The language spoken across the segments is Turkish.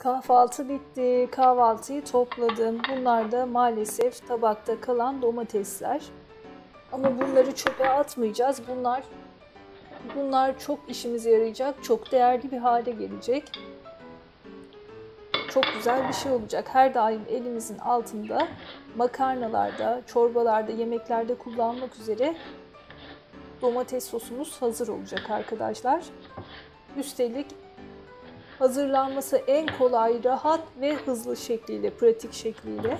Kahvaltı bitti. Kahvaltıyı topladım. Bunlar da maalesef tabakta kalan domatesler. Ama bunları çöpe atmayacağız. Bunlar çok işimize yarayacak. Çok değerli bir hale gelecek. Çok güzel bir şey olacak. Her daim elimizin altında makarnalarda, çorbalarda, yemeklerde kullanmak üzere domates sosumuz hazır olacak arkadaşlar. Üstelik hazırlanması en kolay, rahat ve hızlı şekliyle, pratik şekliyle.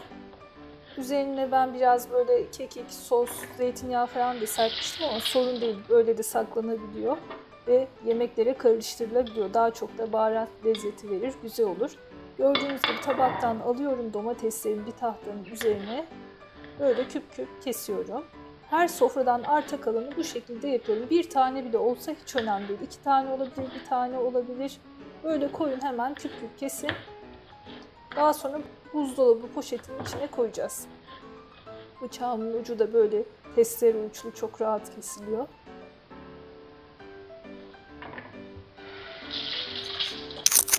Üzerine ben biraz böyle kekik, sos, zeytinyağı falan da serpmiştim ama sorun değil. Böyle de saklanabiliyor ve yemeklere karıştırılabiliyor. Daha çok da baharat lezzeti verir, güzel olur. Gördüğünüz gibi tabaktan alıyorum domateslerimi bir tahtanın üzerine. Böyle küp küp kesiyorum. Her sofradan arta kalanı bu şekilde yapıyorum. Bir tane bile olsa hiç önemli değil. 2 tane olabilir, 1 tane olabilir. Böyle koyun, hemen küp küp kesin. Daha sonra buzdolabı poşetinin içine koyacağız. Bıçağımın ucu da böyle testere uçlu, çok rahat kesiliyor.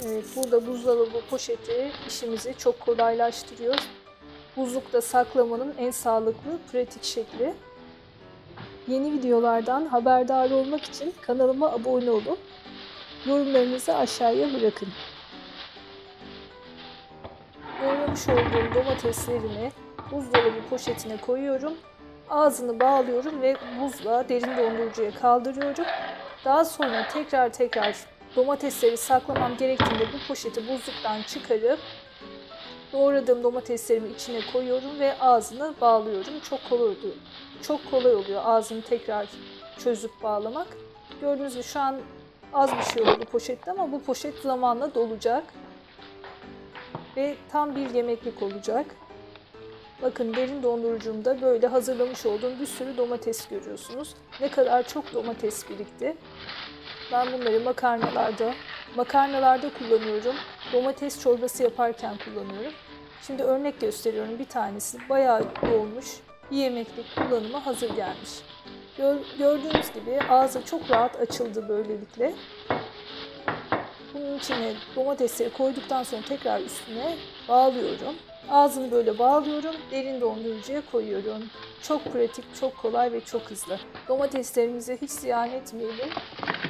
Evet, burada buzdolabı poşeti işimizi çok kolaylaştırıyor. Buzlukta saklamanın en sağlıklı, pratik şekli. Yeni videolardan haberdar olmak için kanalıma abone olun. Yorumlarınızı aşağıya bırakın. Doğramış olduğum domateslerini buzdolabı poşetine koyuyorum. Ağzını bağlıyorum ve buzla derin dondurucuya kaldırıyorum. Daha sonra tekrar domatesleri saklamam gerektiğinde bu poşeti buzluktan çıkarıp doğradığım domateslerimi içine koyuyorum ve ağzını bağlıyorum. Çok kolay oluyor ağzını tekrar çözüp bağlamak. Gördüğünüz gibi şu an az bir şey oldu poşette ama bu poşet zamanla dolacak. Ve tam bir yemeklik olacak. Bakın derin dondurucumda böyle hazırlamış olduğum bir sürü domates görüyorsunuz. Ne kadar çok domates birikti. Ben bunları makarnalarda kullanıyorum. Domates çorbası yaparken kullanıyorum. Şimdi örnek gösteriyorum. Bir tanesi bayağı dolmuş. Bir yemeklik kullanıma hazır gelmiş. Gördüğünüz gibi ağzı çok rahat açıldı böylelikle. Bunun içine domatesleri koyduktan sonra tekrar üstüne bağlıyorum. Ağzını böyle bağlıyorum. Derin dondurucuya koyuyorum. Çok pratik, çok kolay ve çok hızlı. Domateslerimizi hiç ziyan etmeyelim.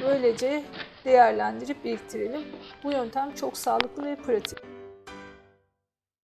Böylece değerlendirip biriktirelim. Bu yöntem çok sağlıklı ve pratik.